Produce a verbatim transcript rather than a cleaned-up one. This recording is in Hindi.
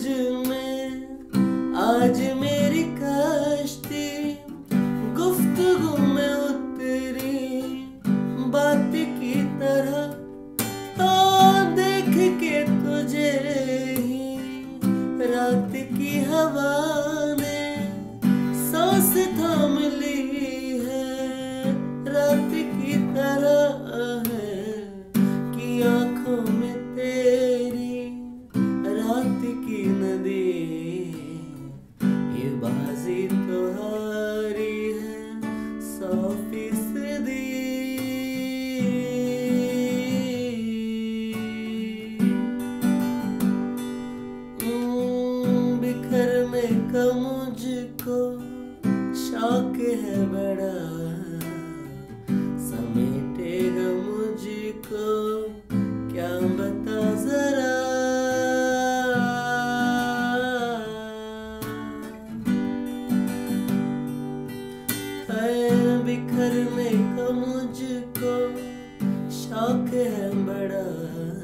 मुझ में आज मेरी कश्ती गुफ्तगू में उतरी बात की तरह, तो देख के तुझे ही रात की हवा ने सांस थाम ली है, रात की तरह है कि आंखों में की नदी ये बाजी तो हारी है सौ फीसदी। बिखरने का मुझको शौक है बड़ा, समेटेगा मुझको क्या बता जरा, बिखरने का मुझको शौक है बड़ा।